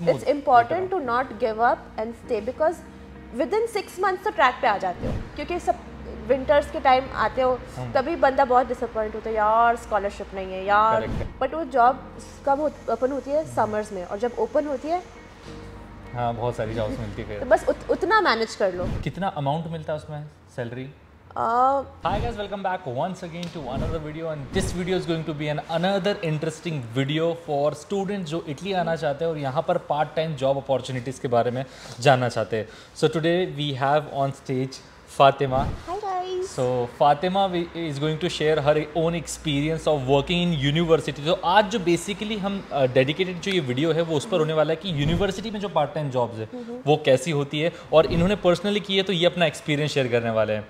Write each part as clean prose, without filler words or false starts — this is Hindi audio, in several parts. It's important to not give up and stay because within 6 months तो ट्रैक पे आ जाते हो क्योंकि सब विंटर्स के टाइम आते हो तभी बंदा बहुत डिसअपॉइंट होता है यार स्कॉलरशिप नहीं है यार बट वो जॉब कब ओपन होती है समर्स में और जब ओपन होती है हाँ बहुत सारी जॉब्स मिलती है तो बस उतना मैनेज कर लो। कितना अमाउंट मिलता है उसमें salary? Hi guys, welcome back once again to another video and this video is going to be another interesting video for students जो इटली आना चाहते हैं और यहाँ पर part time job opportunities के बारे में जानना चाहते हैं। So today we have on stage Fatima. Hi guys. So Fatima is going to share her own experience of working in university. So आज जो basically हम dedicated जो ये video है वो उस पर होने वाला है कि university में जो part time jobs है वो कैसी होती है और इन्होंने personally की है तो ये अपना experience share करने वाले हैं।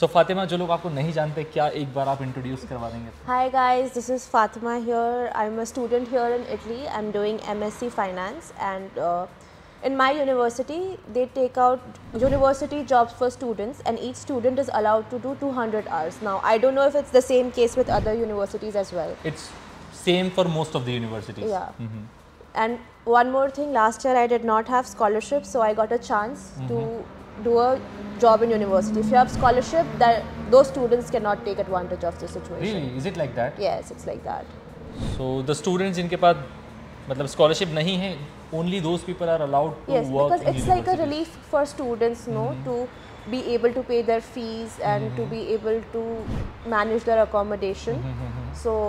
So Fatima, जो लोग आपको नहीं जानते क्या एक बार आप इंट्रोड्यूस करवा देंगे? Hi guys, this is Fatima here. I'm a student here in Italy. I'm doing MSc Finance and in my university they take out university jobs for students and each student is allowed to do 200 hours. Now I don't know if it's the same case with other universities as well. It's same for most of the universities. Yeah. Mm-hmm. And one more thing, last year I did not have scholarship, so I got a chance to do a job in university. If you have scholarship, that those students cannot take advantage of the situation. Really? Is it like that? Yes, it's like that. So the students जिनके पास मतलब scholarship नहीं है, only those people are allowed to work. Yes, because it's like a relief for students, no, to be able to pay their fees and to be able to manage their accommodation. So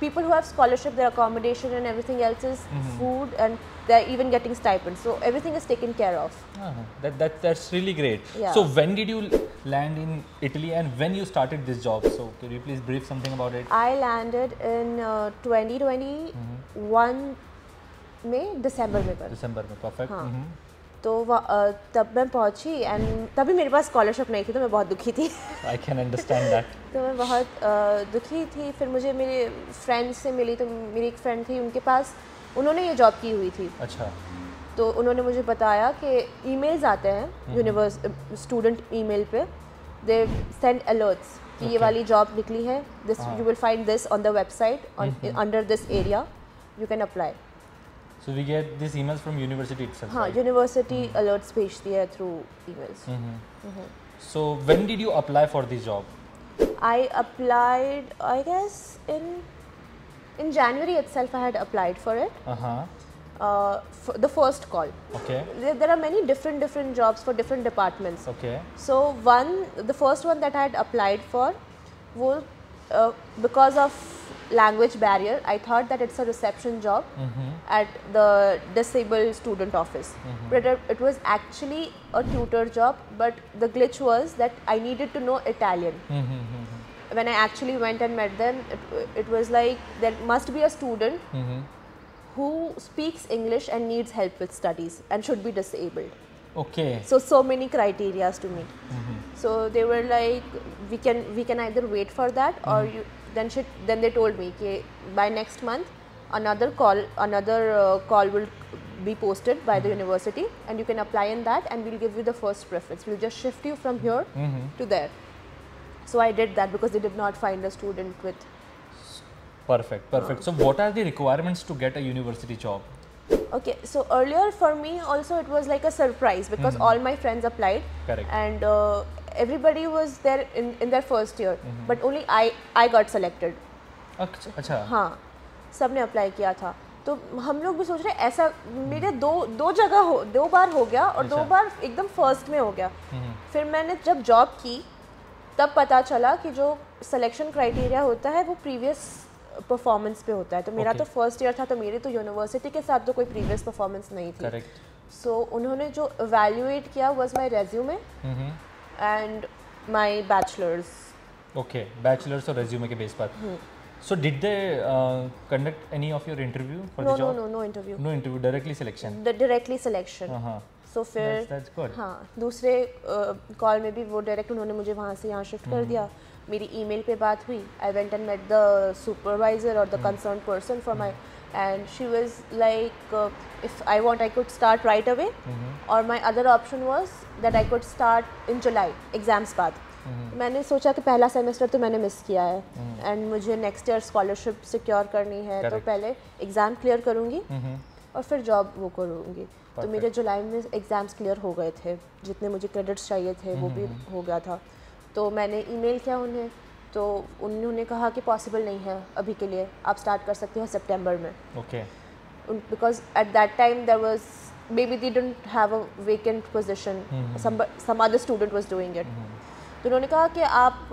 people who have scholarship, their accommodation and everything else is food and they're even getting stipends. So everything is taken care of. That's really great. Yeah. So when did you land in Italy and when you started this job? So could you please brief something about it? I landed in 2021 में December में perfect. हाँ. तो तब मैं पहुंची एंड तभी मेरे पास स्कॉलरशिप नहीं थी तो मैं बहुत दुखी थी। I can understand that. तो मैं बहुत दुखी थी। फिर मुझे मेरे फ्रेंड से मिली तो मेरी एक फ्रेंड थी उनके पास उन्होंने ये जॉब की हुई थी। अच्छा। तो उन्होंने मुझे बताया कि ईमेल्स आते हैं यूनिवर्सिटी स्टूडेंट ईमेल पे दे सेंड अलर्ट्स कि ये वाली जॉब निकली है this you will find this on the website under this area you can apply. So we get these emails from university itself. हाँ, university alerts भेजती है through emails. So when did you apply for this job? I applied, I guess in January itself. I had applied for it. For the first call. Okay. There are many different jobs for different departments. Okay. So the first one that I had applied for, वो because of language barrier, I thought that it's a reception job at the disabled student office, but it was actually a tutor job. But the glitch was that I needed to know Italian. When I actually went and met them, it was like there must be a student who speaks English and needs help with studies and should be disabled. Okay. So many criterias to meet. So they were like, we can either wait for that or you. Then they told me that by next month another call will be posted by the university and you can apply in that and we'll give you the first preference. We'll just shift you from here to there. So I did that because they did not find a student with. Perfect. So what are the requirements to get a university job? Okay, so earlier for me also it was like a surprise because all my friends applied. Correct. And everybody was there in their first year, but only I got selected. अच्छा. हाँ, सबने apply किया था। तो हम लोग भी सोच रहे ऐसा मेरे दो बार हो गया और दो बार एकदम फर्स्ट में हो गया। फिर मैंने जब जॉब की, तब पता चला कि जो selection criteria होता है वो previous performance पे होता है। तो मेरा तो first year था तो मेरी तो university के साथ तो कोई previous performance नहीं थी। Correct. So उन्होंने जो evaluate किया was my resume. And my bachelor's. Okay, bachelor's or resume के बेस पर. So did they conduct any of your interview for the job? No interview. No interview, directly selection. Directly selection. So फिर that's good. हाँ, दूसरे call में भी वो direct उन्होंने मुझे वहाँ से यहाँ shift कर दिया. मेरी email पे बात हुई. I went and met the supervisor or the concerned person for my and she was like, if I want, I could start right away, or my other option was that I could start in July, exams बाद. मैंने सोचा कि पहला सेमेस्टर तो मैंने मिस किया है and मुझे next year scholarship secure करनी है, तो पहले एग्ज़ाम क्लियर करूँगी और फिर जॉब वो करूँगी. तो मेरे जुलाई में एग्ज़ाम्स क्लियर हो गए थे, जितने मुझे क्रेडिट्स चाहिए थे वो भी हो गया था. तो मैंने ईमेल किया उन्हें, तो उन्होंने कहा कि पॉसिबल नहीं है अभी के लिए, आप स्टार्ट कर सकते हो सितंबर में. Okay, because at that time there was maybe they didn't have a vacant position, some other student was doing it. तो उन्होंने कहा कि आप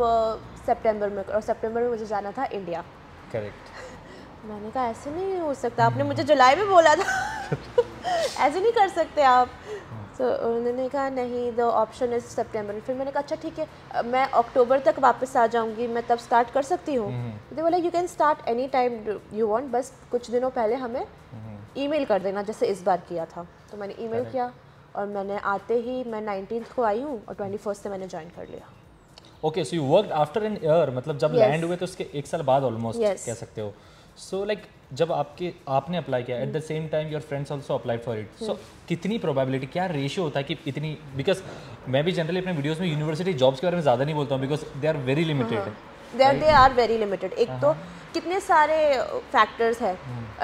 सितंबर में, और सितंबर में मुझे जाना था इंडिया. करेक्ट. मैंने कहा ऐसे नहीं हो सकता, आपने मुझे जुलाई में बोला था ऐसे नहीं कर सकते आप. तो उन्होंने कहा नहीं, द ऑप्शन इज़ सितंबर. फिर मैंने कहा अच्छा ठीक है, मैं अक्टूबर तक वापस आ जाऊंगी, मैं तब स्टार्ट कर सकती हूँ. तो बोला you can start any time you want, बस कुछ दिनों पहले हमें ईमेल कर देना, जैसे इस बार किया था. तो मैंने ईमेल किया और मैंने आते ही मैं 19th को आई हूँ और 21st से मैंने ज्वाइन कर लिया. Okay, so you worked after an year, मतलब जब लैंड हुए तो उसके एक साल बाद ऑलमोस्ट कह सकते हो. सो लाइक जब आपने अप्लाई किया, at the same time your friends also apply for it, so कितनी प्रोबेबिलिटी, क्या रेशियो होता है कि इतनी, बिकॉज मैं भी जनरली अपने वीडियोस में यूनिवर्सिटी जॉब्स के बारे में ज़्यादा नहीं बोलता हूँ, because they are very limited. They are very limited. एक तो कितने सारे फैक्टर्स हैं.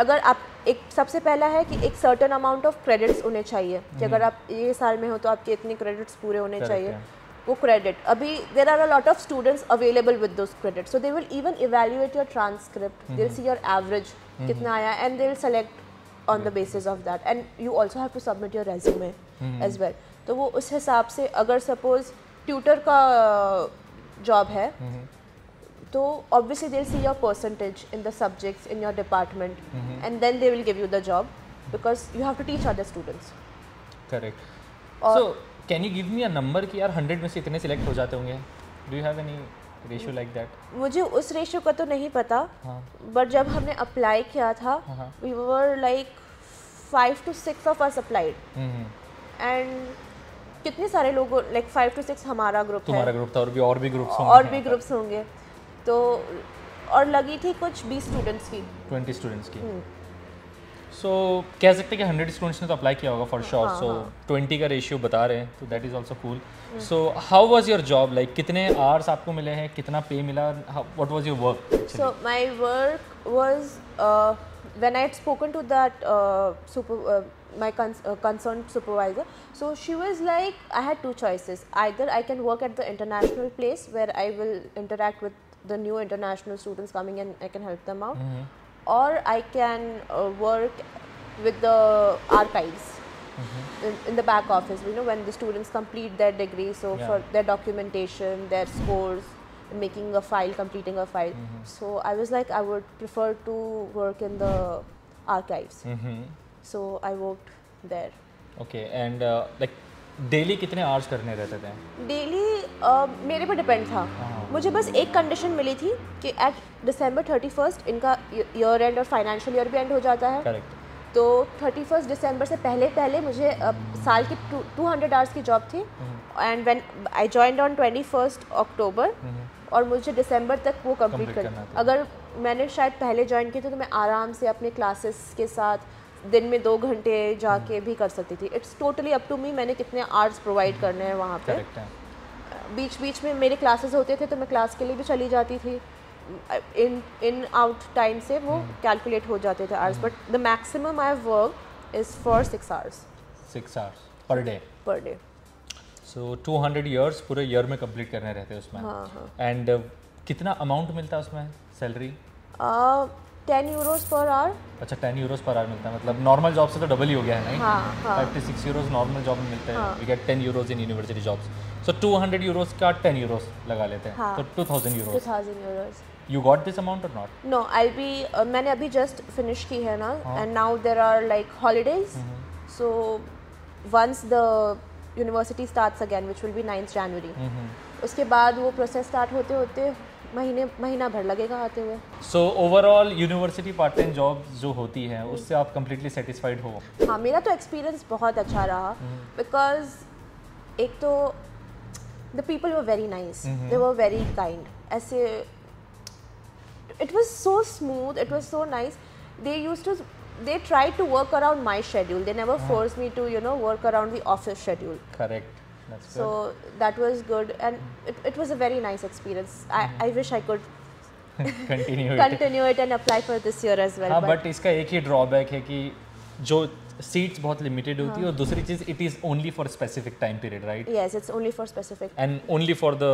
अगर आप एक, सबसे पहला है कि एक सर्टन अमाउंट ऑफ क्रेडिट्स उन्हें चाहिए, कि अगर आप ये साल में हो तो आपके इतने क्रेडिट्स पूरे होने चाहिए. वो क्रेडिट अभी there are a lot of students available with those credit, so they will even evaluate your transcript, they will see your average कितना आया and they will select on the basis of that. And you also have to submit your resume as well. तो वो उस हिसाब से, अगर सपोज ट्यूटर का जॉब है तो obviously they will see your percentage in the subjects in your department and then they will give you the job, because you have to teach other students. Correct. और Can you give me a number कि यार 100 में से इतने select हो जाते होंगे? Do you have any ratio like that? मुझे उस ratio का तो नहीं पता, but जब हमने apply किया था, we were like 5 to 6 of us applied, and कितने सारे लोग, like 5 to 6 हमारा group है. तुम्हारा group था, और भी groups होंगे. और भी groups होंगे, तो और लगी थी कुछ 20 students की. 20 students की. सो कह सकते हैं कि 100 स्टूडेंट्स ने तो अप्लाई किया होगा फॉर श्योर. सो 20 का रेशियो बता रहे हैं, तो that is also cool. So how was your job, like कितने आवर्स आपको मिले हैं, कितना पे मिला, what was your work? So my work was, when I had spoken to that my concerned supervisor, so she was like, I had two choices, either I can work at the international place where I will interact with the new international students coming and I can help them out, or I can work with the archives in the back office, you know, when the students complete their degree, so for their documentation, their scores, making a file, completing a file. So I was like, I would prefer to work in the archives. So I worked there. Okay, and like daily कितने hours करने रहते थे? Daily मेरे पर depend था. मुझे बस एक condition मिली थी कि at December 31st इनका year end और financial year भी end हो जाता है. Correct. तो 31st December से पहले मुझे साल की 200 hours की job थी. And when I joined on 21st October और मुझे December तक वो complete करना था. अगर मैंने शायद पहले join की थी तो मैं आराम से अपने classes के साथ दिन में 2 घंटे जाके भी कर सकती थी. It's totally up to me, मैंने कितने आर्ट्स प्रोवाइड करने हैं वहाँ पे. बीच बीच में मेरे क्लासेस होते थे तो मैं क्लास के लिए भी चली जाती थी. इन आउट टाइम से वो कैलकुलेट हो जाते थे arts, but the maximum I work is for 6 hours. 6 hours per day. So 200 hours पूरे ईयर में कम्प्लीट करने रहते उसमें. एंड कितना अमाउंट मिलता उसमें सैलरी? 10 यूरोज़ पर आवर. अच्छा, 10 यूरोज़ पर आवर मिलता है, मतलब नॉर्मल जॉब से तो डबल ही हो गया है. नहीं, 56 यूरोज़ नॉर्मल जॉब में मिलते हैं. We get 10 euros in university jobs. So 200 euros का 10 यूरोज़ लगा लेते हैं, तो 2000 euros. 2000 euros. You got this amount और नॉट? नो, आई बी, मैंने अभी जस्ट फिनिश की है ना, and now there are like holidays, so once the university starts again which will be 9th January, उसके बाद वो प्रोसेस स्टार्ट होते होते महीना भर लगेगा आते हुए. So overall university part time job जो होती है उससे आप कम्प्लीटली सेटिस्फाइड हो? हाँ, मेरा तो एक्सपीरियंस बहुत अच्छा रहा, बिकॉज एक तो the people were very nice, they were very kind, ऐसे it was so smooth, it was so nice. they tried to work around my schedule. They never forced me to, you know, work around the office schedule. Correct. That's so good. That was good, and it was a very nice experience. I wish I could continue it and apply for this year as well. हाँ, but इसका एक ही drawback है कि जो seats बहुत limited होती है और दूसरी चीज़ it is only for specific time period, right? Yes, it's only for specific. And only for the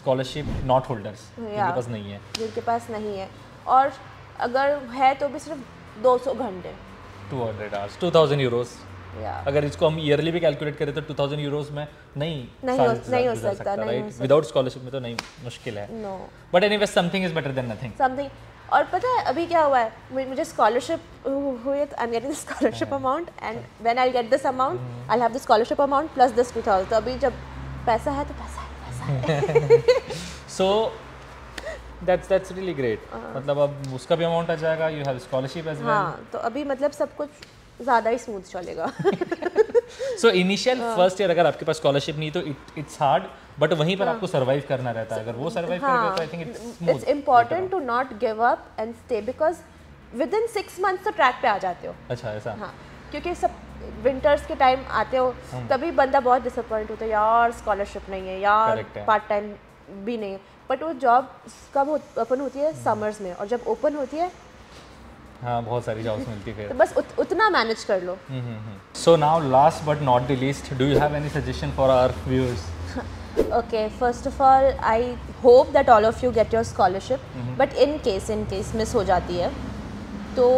scholarship not holders. जिनके पास नहीं है. और अगर है तो भी सिर्फ 200 घंटे. 200 hours, 2000 euros. अगर इसको हम ईयरली भी कैलकुलेट करें तो 2000 यूरोस में नहीं हो सकता, राइट? विदाउट स्कॉलरशिप में तो नहीं, मुश्किल है. No, but anyway something is better than nothing. Something. और पता है अभी क्या हुआ है, मुझे स्कॉलरशिप हुई है, I am getting the scholarship amount and when I get this amount I will have the scholarship amount plus this 2000. तो अभी जब पैसा है तो पैसा है. सो that's really great. मतलब अब उसका भी अमाउंट आ जाएगा, you have scholarship as well. हां, तो अभी मतलब सब कुछ ज़्यादा ही स्मूथ चलेगा. सो इनिशियल फर्स्ट ईयर अगर आपके पास स्कॉलरशिप नहीं तो इट्स हार्ड, बट वहीं पर आपको सर्वाइव करना रहता है. अगर वो सर्वाइव करेगा तो I think it's important to not give up and stay, because with in 6 months तो ट्रैक पे आ जाते हो. अच्छा, ऐसा? हाँ, क्योंकि सब विंटर्स के टाइम आते हो तभी बंदा बहुत डिसअपॉइंट होता है, यार स्कॉलरशिप नहीं है, यार पार्ट टाइम भी नहीं है. बट वो जॉब कब ओपन होती है? समर्स में. और जब ओपन होती है, हाँ, बहुत सारी जॉब्स मिलती है. तो बस उतना मैनेज कर लो. So now last but not the least, do you have any suggestion for our viewers? Okay, first of all I hope that all of you get your scholarship, but in case miss हो जाती है तो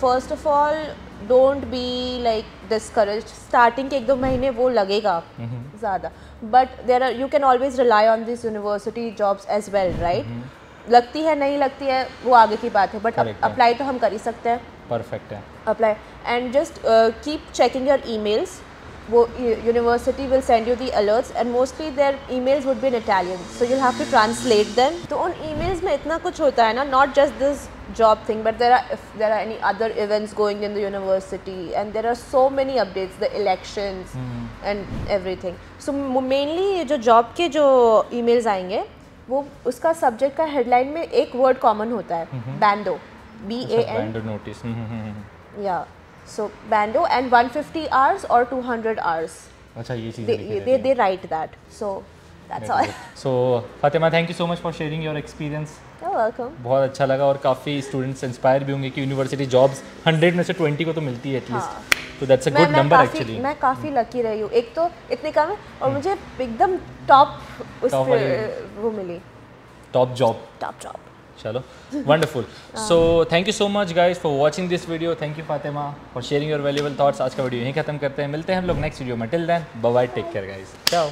first of all don't be like discouraged. Starting के 1-2 महीने वो लगेगा ज़्यादा, but there are, you can always rely on this university jobs as well, right? लगती है नहीं लगती है वो आगे की बात है, बट अप्लाई तो हम कर ही सकते हैं. परफेक्ट है. Apply and just keep checking your emails. वो university will send you the alerts and mostly their emails would be in Italian, so you have to translate them. तो उन ईमेल्स में इतना कुछ होता है ना, not just this job thing, but there are any other events going in the university and there are so many updates, the elections and everything. So mainly जो जॉब के जो ईमेल्स आएंगे वो उसका सब्जेक्ट का हेडलाइन में एक वर्ड कॉमन होता है, बैंडो, BANDO नोटिस. या, सो बैंडो एंड 150 आवर्स और 200 आवर्स. अच्छा, ये चीज they write that. So that's all. So Fatima, thank you so much for sharing your experience. You are welcome. बहुत अच्छा लगा और काफ़ी स्टूडेंट्स इंस्पायर भी होंगे कि यूनिवर्सिटी जॉब्स 100 में से 20 को तो मिलती है एटलीस्ट. तो that's a good number actually. मैं काफ़ी लकी रही हूँ. एक तो इतने कम है और मुझे एकदम टॉप उस वो मिली, टॉप जॉब. चलो, wonderful. So thank you so much guys for watching this video. Thank you Fatima for sharing your valuable thoughts. आज का वीडियो यहीं खत्म करते हैं, मिलते हैं हम लोग नेक्स्ट वीडियो में. Till then bye bye, take care guys, चाओ.